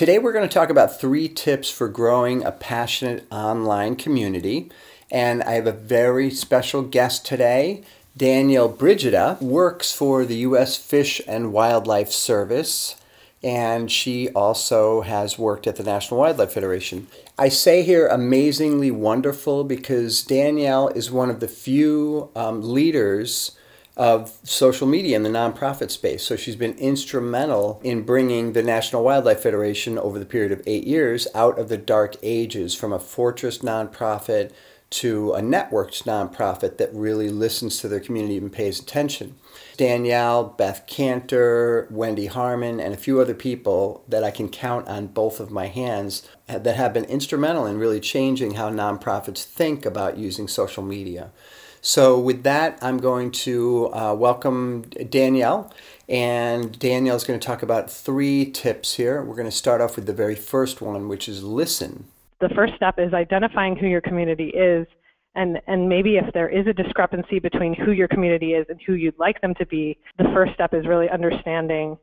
Today we're going to talk about 3 tips for growing a passionate online community, and I have a very special guest today. Danielle Brigida works for the U.S. Fish and Wildlife Service, and she also has worked at the National Wildlife Federation. I say here amazingly wonderful because Danielle is one of the few leaders of social media in the nonprofit space. So she's been instrumental in bringing the National Wildlife Federation over the period of 8 years out of the dark ages, from a fortress nonprofit to a networked nonprofit that really listens to their community and pays attention. Danielle, Beth Cantor, Wendy Harmon, and a few other people that I can count on both of my hands that have been instrumental in really changing how nonprofits think about using social media. So with that, I'm going to welcome Danielle, and Danielle's going to talk about 3 tips here. We're going to start off with the very first one, which is listen. The first step is identifying who your community is, and maybe if there is a discrepancy between who your community is and who you'd like them to be, the first step is really understanding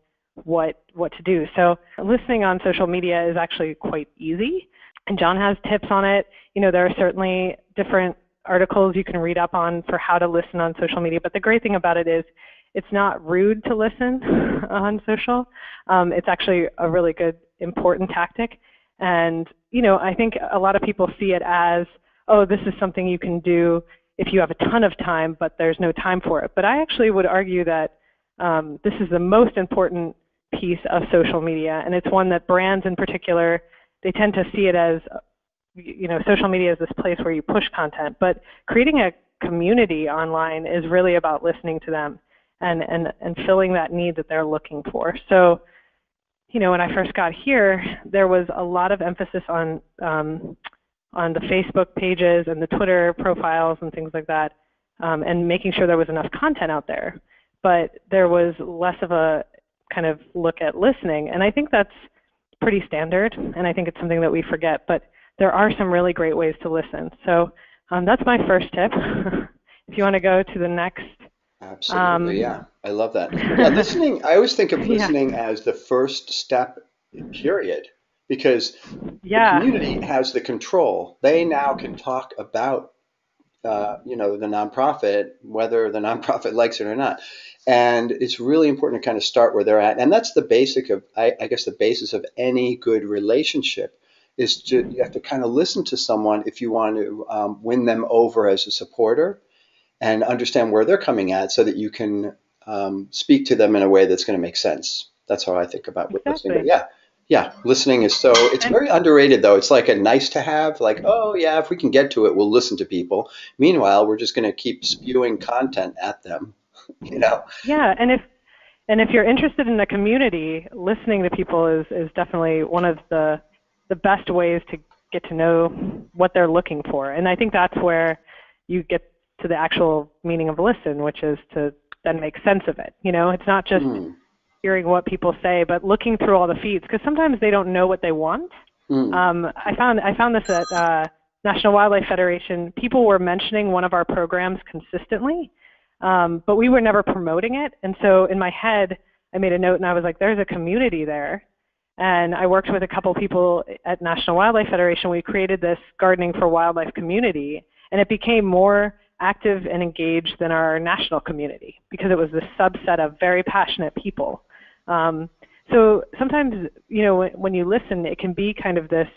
what to do. So listening on social media is actually quite easy, and John has tips on it. You know, there are certainly different articles you can read up on for how to listen on social media, but the great thing about it is it's not rude to listen on social. It's actually a really good, important tactic, and you know, I think a lot of people see it as, oh, this is something you can do if you have a ton of time, but there's no time for it. But I actually would argue that this is the most important piece of social media, and it's one that brands in particular, they tend to see it as, you know, social media is this place where you push content, but creating a community online is really about listening to them and filling that need that they're looking for. So, you know, when I first got here, there was a lot of emphasis on the Facebook pages and the Twitter profiles and things like that, and making sure there was enough content out there. But there was less of a kind of look at listening, and I think that's pretty standard, and I think it's something that we forget. But there are some really great ways to listen. So that's my first tip. If you want to go to the next. Absolutely, yeah. I love that. Yeah, listening, I always think of listening as the first step, period, because the community has the control. They now can talk about, you know, the nonprofit, whether the nonprofit likes it or not. And it's really important to kind of start where they're at. And that's the basic of, I guess, the basis of any good relationship. Is to, you have to kind of listen to someone if you want to win them over as a supporter, and understand where they're coming at so that you can speak to them in a way that's going to make sense. That's how I think about listening. But yeah, listening is so, it's very underrated though. It's like a nice to have, like, oh yeah, if we can get to it, we'll listen to people. Meanwhile, we're just going to keep spewing content at them, you know? Yeah, and if you're interested in the community, listening to people is definitely one of the best ways to get to know what they're looking for. And I think that's where you get to the actual meaning of listen, which is to then make sense of it. You know, it's not just hearing what people say, but looking through all the feeds, because sometimes they don't know what they want. I found this at National Wildlife Federation. People were mentioning one of our programs consistently, but we were never promoting it. And so in my head, I made a note and I was like, there's a community there. And I worked with a couple people at National Wildlife Federation. We created this Gardening for Wildlife community, and it became more active and engaged than our national community because it was this subset of very passionate people. So sometimes, you know, when you listen, it can be kind of this,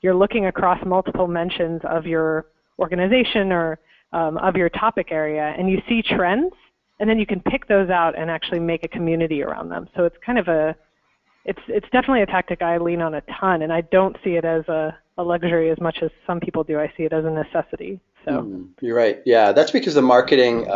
you're looking across multiple mentions of your organization or of your topic area, and you see trends, and then you can pick those out and actually make a community around them. So it's kind of a, It's definitely a tactic I lean on a ton, and I don't see it as a luxury as much as some people do. I see it as a necessity. So you're right. Yeah, that's because the marketing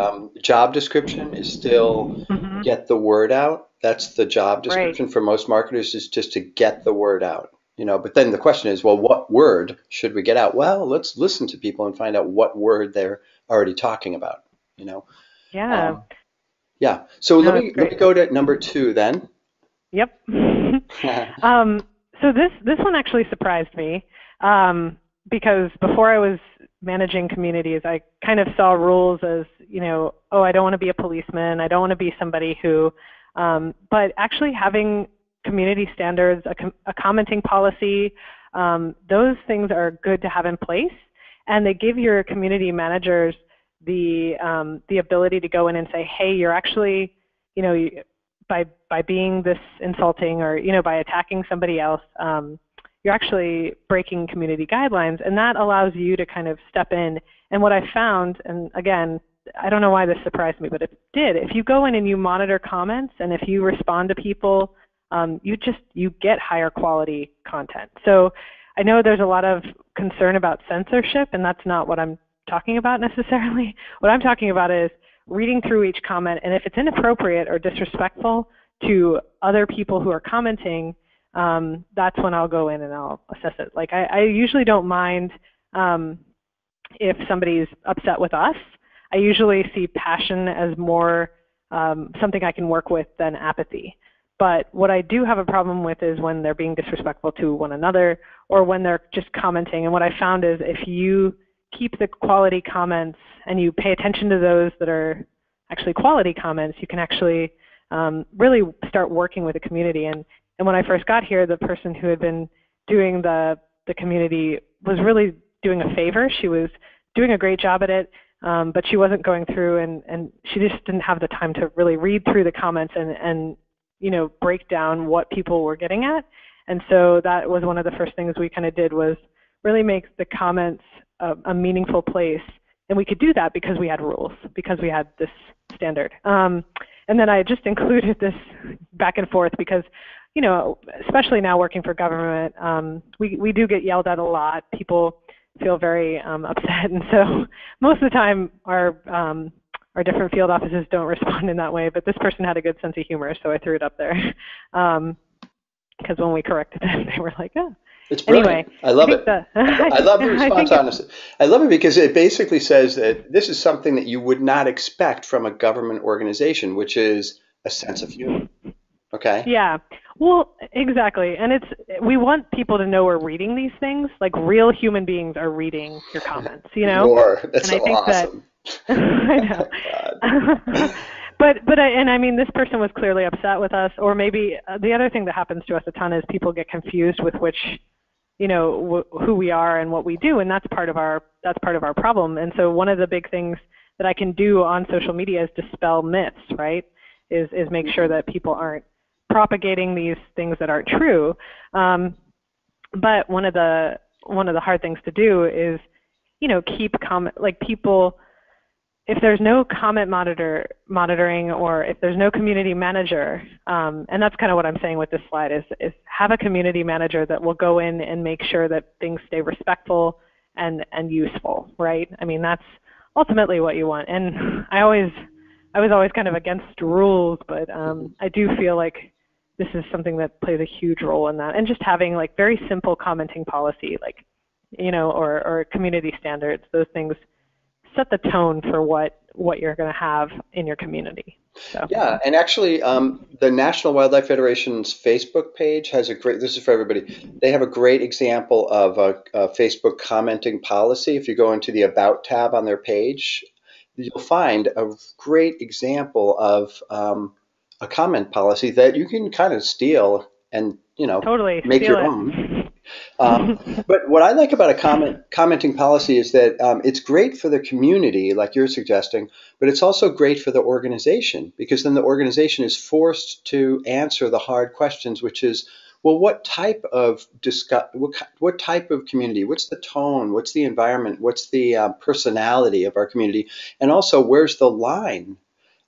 job description is still get the word out. That's the job description for most marketers, is just to get the word out. You know, but then the question is, well, what word should we get out? Well, let's listen to people and find out what word they're already talking about. You know. Yeah. Yeah. So no, let me go to number 2 then. Yep. So this one actually surprised me because before I was managing communities, I kind of saw rules as, you know, oh, I don't want to be a policeman. I don't want to be somebody who, but actually having community standards, a commenting policy. Those things are good to have in place, and they give your community managers the ability to go in and say, hey, you're actually, you know, by being this insulting or, you know, by attacking somebody else, you're actually breaking community guidelines, and that allows you to kind of step in. And what I found, and again, I don't know why this surprised me, but it did. If you go in and you monitor comments, and if you respond to people, you get higher quality content. So I know there's a lot of concern about censorship, and that's not what I'm talking about necessarily. What I'm talking about is reading through each comment, and if it's inappropriate or disrespectful to other people who are commenting, that's when I'll go in and I'll assess it. Like I usually don't mind if somebody's upset with us. I usually see passion as more something I can work with than apathy. But what I do have a problem with is when they're being disrespectful to one another, or when they're just commenting. And what I found is if you keep the quality comments and you pay attention to those that are actually quality comments, you can actually really start working with the community. And when I first got here, the person who had been doing the community was really doing a favor. She was doing a great job at it, but she wasn't going through, and she just didn't have the time to really read through the comments and you know, break down what people were getting at. And so that was one of the first things we kind of did, was really make the comments a meaningful place. And we could do that because we had rules, because we had this standard. And then I just included this back and forth because, you know, especially now working for government, we do get yelled at a lot. People feel very upset. And so most of the time our different field offices don't respond in that way, but this person had a good sense of humor, so I threw it up there. Because when we corrected them, they were like, oh. It's brilliant. Anyway, I love it. I love the response, honestly. I love it because it basically says that this is something that you would not expect from a government organization, which is a sense of humor. Okay? Yeah. Well, exactly. And we want people to know we're reading these things. Like, real human beings are reading your comments, you know? That's so awesome. I know. Oh, God. But I mean, this person was clearly upset with us, or maybe the other thing that happens to us a ton is people get confused with which, you know, who we are and what we do, and that's part of our problem. And so one of the big things that I can do on social media is dispel myths, right? Is make sure that people aren't propagating these things that aren't true. But one of the hard things to do is, you know, if there's no comment monitoring, or if there's no community manager, and that's kind of what I'm saying with this slide, is have a community manager that will go in and make sure that things stay respectful and useful, right? I mean, that's ultimately what you want. And I was always kind of against rules, but I do feel like this is something that plays a huge role in that. And just having like very simple commenting policy, like, you know, or community standards, those things set the tone for what you're going to have in your community. So. Yeah, and actually the National Wildlife Federation's Facebook page has a great, this is for everybody, they have a great example of a Facebook commenting policy. If you go into the About tab on their page, you'll find a great example of a comment policy that you can kind of steal and, you know, totally make your own. But what I like about a commenting policy is that it's great for the community, like you're suggesting, but it's also great for the organization, because then the organization is forced to answer the hard questions, which is, well, what type of community? What's the tone? What's the environment? What's the personality of our community? And also, where's the line?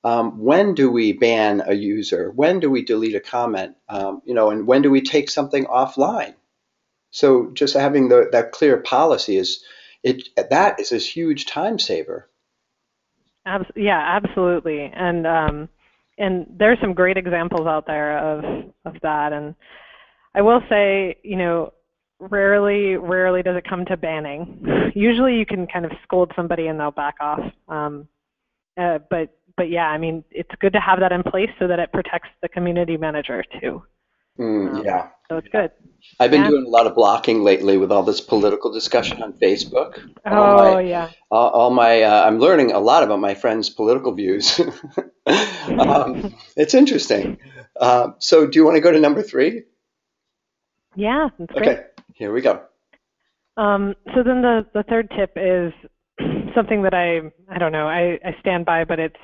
When do we ban a user? When do we delete a comment? You know, and when do we take something offline? So just having that clear policy is a huge time saver. Yeah, absolutely. And there's some great examples out there of that. And I will say, you know, rarely does it come to banning. Usually you can kind of scold somebody and they'll back off. But yeah, I mean, it's good to have that in place so that it protects the community manager too. Yeah. So it's good. I've been doing a lot of blocking lately with all this political discussion on Facebook. I'm learning a lot about my friends' political views. It's interesting. So do you want to go to number 3? Yeah, that's great. Okay, here we go. So then the third tip is something that I don't know, I stand by, but it's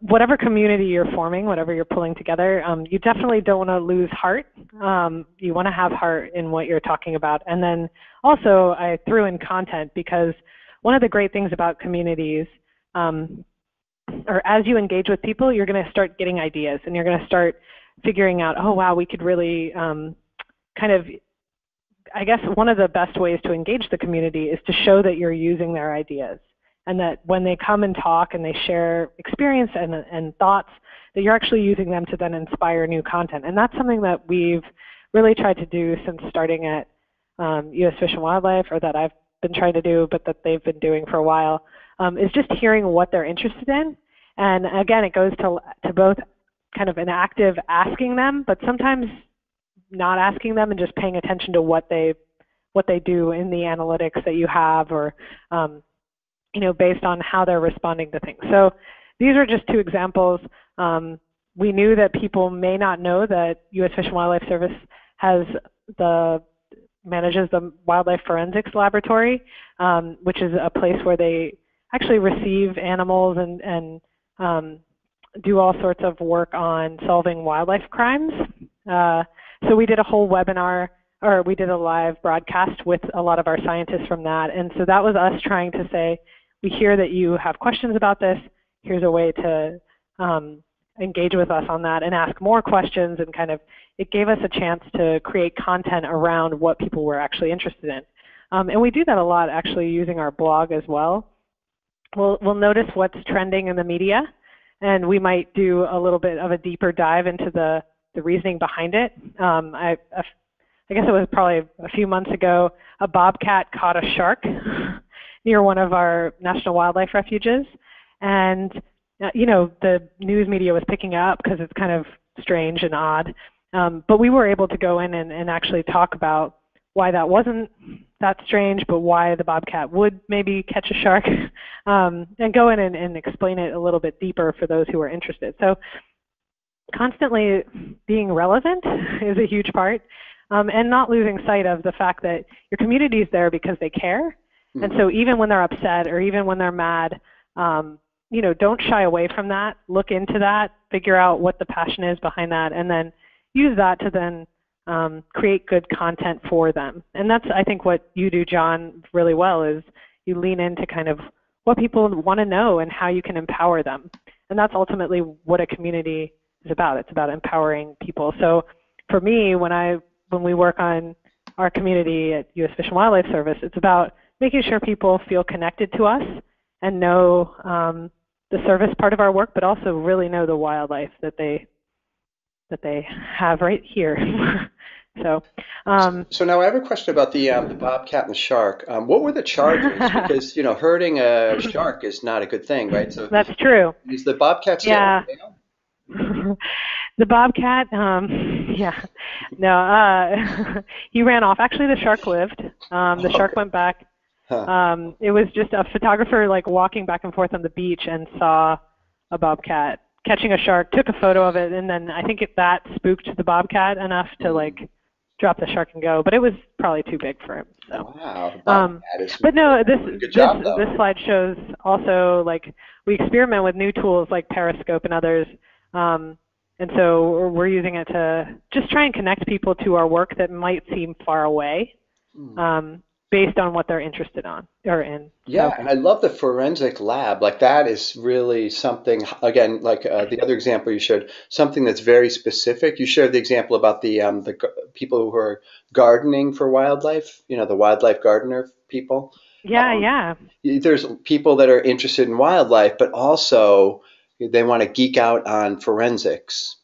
whatever community you're forming, whatever you're pulling together, you definitely don't want to lose heart. You want to have heart in what you're talking about. And then also I threw in content, because one of the great things about communities, or as you engage with people, you're going to start getting ideas, and you're going to start figuring out, oh, wow, we could really kind of, I guess one of the best ways to engage the community is to show that you're using their ideas, and that when they come and talk and they share experience and thoughts, that you're actually using them to then inspire new content. And that's something that we've really tried to do since starting at U.S. Fish and Wildlife, or that I've been trying to do, but that they've been doing for a while, is just hearing what they're interested in. And again, it goes to both kind of an active asking them, but sometimes not asking them and just paying attention to what they do in the analytics that you have, or you know, based on how they're responding to things. So these are just two examples. We knew that people may not know that U.S. Fish and Wildlife Service manages the Wildlife Forensics Laboratory, which is a place where they actually receive animals and do all sorts of work on solving wildlife crimes. So we did a whole webinar, or we did a live broadcast with a lot of our scientists from that. And so that was us trying to say, we hear that you have questions about this. Here's a way to engage with us on that and ask more questions, and kind of, it gave us a chance to create content around what people were actually interested in. And we do that a lot actually using our blog as well. We'll notice what's trending in the media, and we might do a little bit of a deeper dive into the reasoning behind it. I guess it was probably a few months ago, a bobcat caught a shark near one of our national wildlife refuges. And, you know, the news media was picking up because it's kind of strange and odd. But we were able to go in and actually talk about why that wasn't that strange, but why the bobcat would maybe catch a shark, and go in and explain it a little bit deeper for those who are interested. So constantly being relevant is a huge part, and not losing sight of the fact that your community is there because they care. Mm-hmm. And so even when they're upset or even when they're mad, you know, don't shy away from that. Look into that, figure out what the passion is behind that, and then use that to then create good content for them. And that's, I think, what you do, John, really well, is you lean into kind of what people want to know and how you can empower them. And that's ultimately what a community is about. It's about empowering people. So for me, when we work on our community at U.S. Fish and Wildlife Service, it's about making sure people feel connected to us and know the service part of our work, but also really know the wildlife that they have right here. So now I have a question about the bobcat and the shark. What were the charges? Because, you know, herding a shark is not a good thing, right? So that's true. Is the bobcat still on bail? The bobcat, he ran off. Actually, the shark lived. The shark went back. It was just a photographer like walking back and forth on the beach and saw a bobcat catching a shark, took a photo of it, and then I think that spooked the bobcat enough to like drop the shark and go. But it was probably too big for him. So. Wow. But no, this slide shows also like we experiment with new tools like Periscope and others. And so we're using it to just try and connect people to our work that might seem far away, based on what they're interested on or in. Yeah, so. And I love the forensic lab. Like that is really something, again, like the other example you showed, something that's very specific. You shared the example about the people who are gardening for wildlife, you know, the wildlife gardener people. Yeah, yeah. There's people that are interested in wildlife, but also they want to geek out on forensics.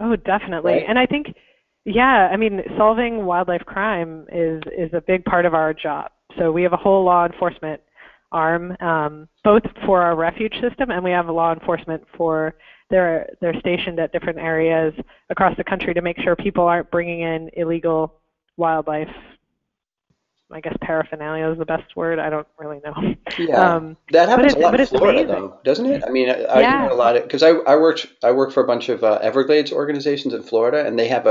Oh, definitely. Right? And I think, yeah, I mean, solving wildlife crime is a big part of our job. So we have a whole law enforcement arm, both for our refuge system, and we have a law enforcement for They're stationed at different areas across the country to make sure people aren't bringing in illegal wildlife. I guess paraphernalia is the best word. I don't really know. Yeah, that happens a lot in Florida, though, doesn't it? I mean, I do a lot of, because I work for a bunch of Everglades organizations in Florida, and they have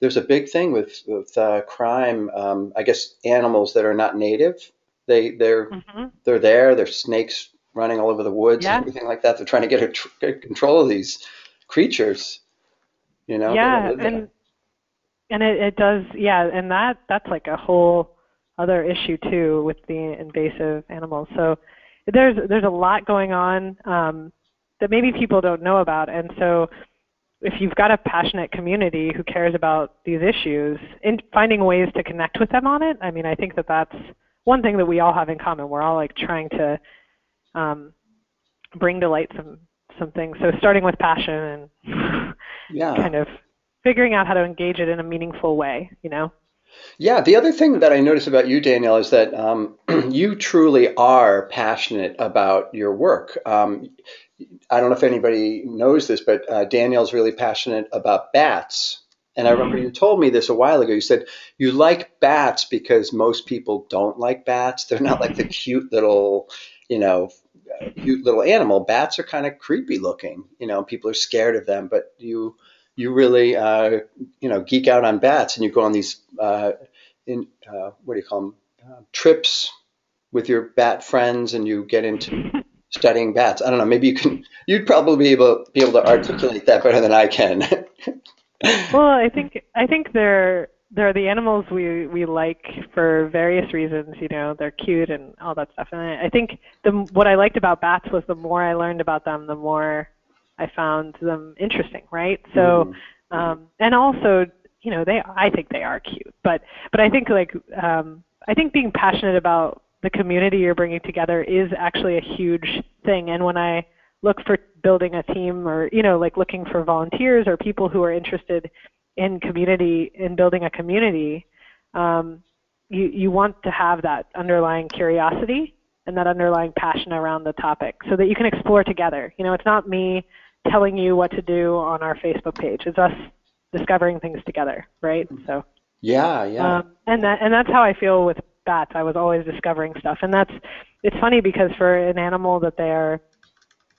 there's a big thing with crime. I guess animals that are not native. They're there. There's snakes running all over the woods and everything like that. They're trying to get control of these creatures. You know. Yeah, and it does. Yeah, and that's like a whole other issue too with the invasive animals. So there's a lot going on that maybe people don't know about. And so if you've got a passionate community who cares about these issues and finding ways to connect with them on it, I mean, I think that that's one thing that we all have in common. We're all like trying to bring to light some things. So starting with passion and kind of figuring out how to engage it in a meaningful way, you know? Yeah, the other thing that I noticed about you, Danielle, is that you truly are passionate about your work. I don't know if anybody knows this, but Danielle's really passionate about bats. And I remember you told me this a while ago. You said you like bats because most people don't like bats. They're not like the cute little animal. Bats are kind of creepy looking. You know, people are scared of them, but you really, geek out on bats, and you go on these, what do you call them, trips with your bat friends, and you get into studying bats. I don't know. Maybe you'd probably be able to articulate that better than I can. Well, I think they're the animals we like for various reasons. You know, they're cute and all that stuff. And I think what I liked about bats was the more I learned about them, the more I found them interesting, right? So, and also, you know, I think they are cute, but I think I think being passionate about the community you're bringing together is actually a huge thing. And when I look for building a team, or, you know, like looking for volunteers or people who are interested in community, in building a community, you want to have that underlying curiosity and that underlying passion around the topic so that you can explore together. You know, it's not me telling you what to do on our Facebook page. It's us discovering things together, right? So yeah. And that's how I feel with bats. I was always discovering stuff, and it's funny because for an animal that they are,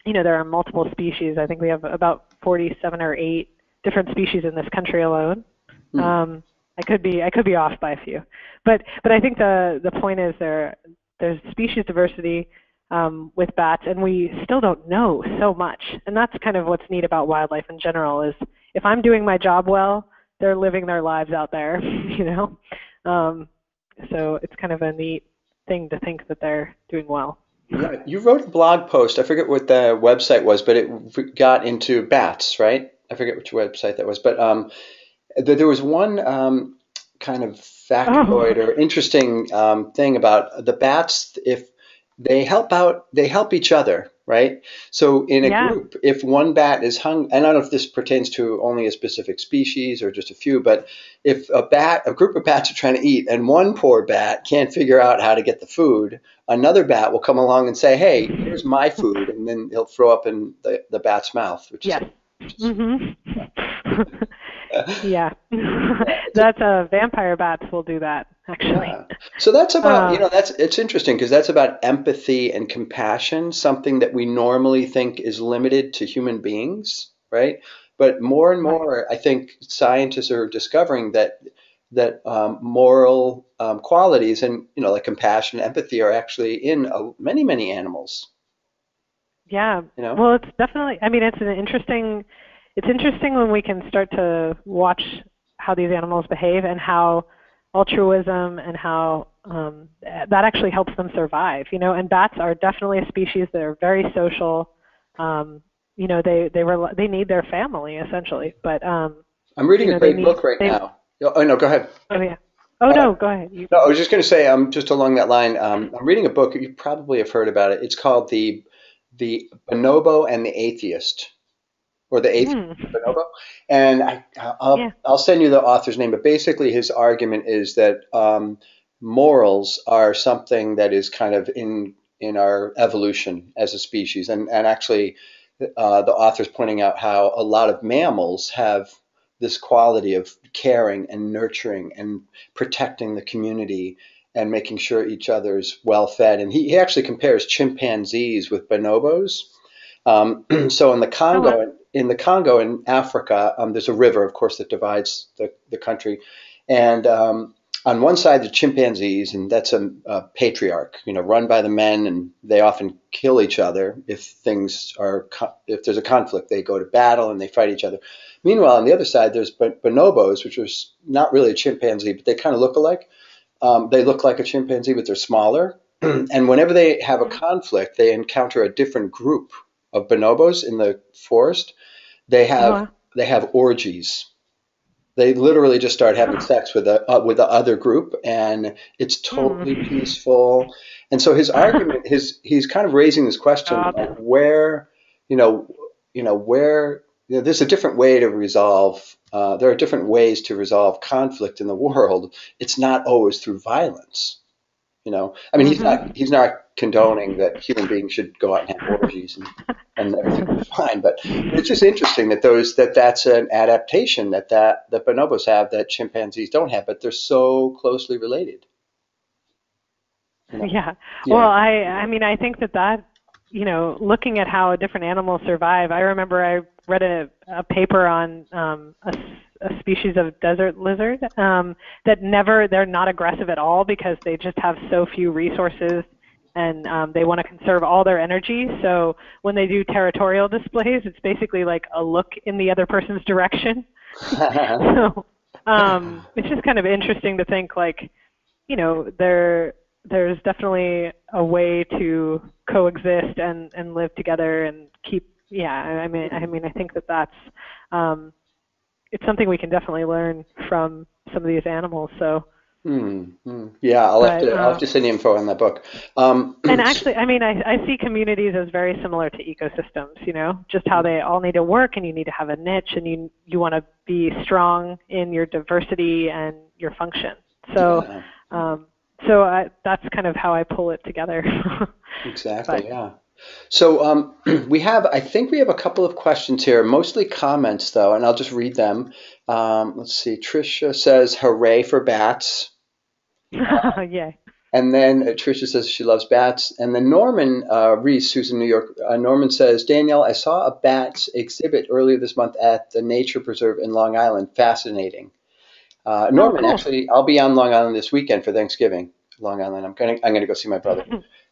you know, there are multiple species. I think we have about 47 or 8 different species in this country alone. I could be off by a few, but I think the point is there's species diversity with bats, and we still don't know so much. And that's kind of what's neat about wildlife in general is if I'm doing my job well, they're living their lives out there, you know? So it's kind of a neat thing to think that they're doing well. Yeah, you wrote a blog post. I forget what the website was, but it got into bats, right? I forget which website that was. But there was one kind of factoid or interesting thing about the bats. If they help out, they help each other, right? So in a group, if one bat is hung, and I don't know if this pertains to only a specific species or just a few, but if a group of bats are trying to eat and one poor bat can't figure out how to get the food, another bat will come along and say, hey, here's my food, and then he'll throw up in the bat's mouth, which is... Yeah, that's vampire bats will do that, actually. Yeah. So that's about, it's interesting because that's about empathy and compassion, something that we normally think is limited to human beings, right? But more and more, I think scientists are discovering that moral qualities and, you know, like compassion and empathy are actually in many, many animals. Yeah, you know? Well, it's definitely, I mean, it's interesting when we can start to watch how these animals behave and how altruism and how that actually helps them survive, you know. And bats are definitely a species that are very social. You know, they need their family essentially. But I'm reading a great book right now. Oh no, go ahead. Oh yeah. Oh no, go ahead. No, I was just going to say, just along that line, I'm reading a book. You probably have heard about it. It's called The Bonobo and the Atheist. Or the eighth bonobo, and I'll send you the author's name. But basically, his argument is that morals are something that is kind of in our evolution as a species, and actually the author's pointing out how a lot of mammals have this quality of caring and nurturing and protecting the community and making sure each other's well fed. And he actually compares chimpanzees with bonobos. So in the Congo, in Africa, there's a river, of course, that divides the country. And on one side, the chimpanzees, and that's a patriarch, you know, run by the men, and they often kill each other. If there's a conflict, they go to battle and they fight each other. Meanwhile, on the other side, there's bonobos, which are not really a chimpanzee, but they kind of look alike. They look like a chimpanzee, but they're smaller. And whenever they have a conflict, they encounter a different group of bonobos in the forest. They have orgies. They literally just start having sex with the other group, and it's totally peaceful. And so his argument, he's kind of raising this question of where there's a different way to resolve. There are different ways to resolve conflict in the world. It's not always through violence. You know, I mean, he's not condoning that human beings should go out and have orgies and everything is fine, but it's just interesting that that's an adaptation that bonobos have that chimpanzees don't have, but they're so closely related. You know? Yeah. Well, I mean, I think that you know, looking at how different animals survive. I remember I read a paper on a species of desert lizard they're not aggressive at all because they just have so few resources, and they want to conserve all their energy. So when they do territorial displays, it's basically like a look in the other person's direction. So it's just kind of interesting to think, like, you know, there's definitely a way to coexist and live together and keep. Yeah, I mean, I think that's. It's something we can definitely learn from some of these animals. So. Yeah, I'll have to send you info on that book. And actually, I mean, I see communities as very similar to ecosystems. You know, just how they all need to work, and you need to have a niche, and you want to be strong in your diversity and your function. So. Yeah. So that's kind of how I pull it together. Exactly. So I think we have a couple of questions here, mostly comments, though, and I'll just read them. Let's see. Tricia says, hooray for bats. Yeah. And then Tricia says she loves bats. And then Norman Reese, who's in New York, Norman says, Danielle, I saw a bats exhibit earlier this month at the Nature Preserve in Long Island. Fascinating. Norman, actually, I'll be on Long Island this weekend for Thanksgiving. Long Island. I'm gonna go see my brother.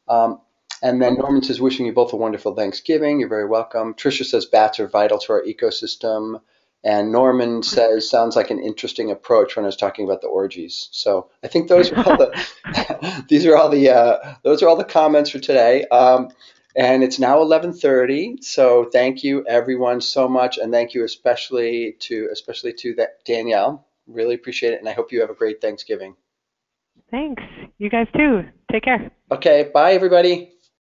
And then Norman says, wishing you both a wonderful Thanksgiving. You're very welcome. Tricia says, bats are vital to our ecosystem. And Norman says, sounds like an interesting approach when I was talking about the orgies. So I think those are all the those are all the comments for today. And it's now 11:30, so thank you everyone so much, and thank you especially to Danielle. Really appreciate it, and I hope you have a great Thanksgiving. Thanks. You guys too. Take care. Okay. Bye, everybody.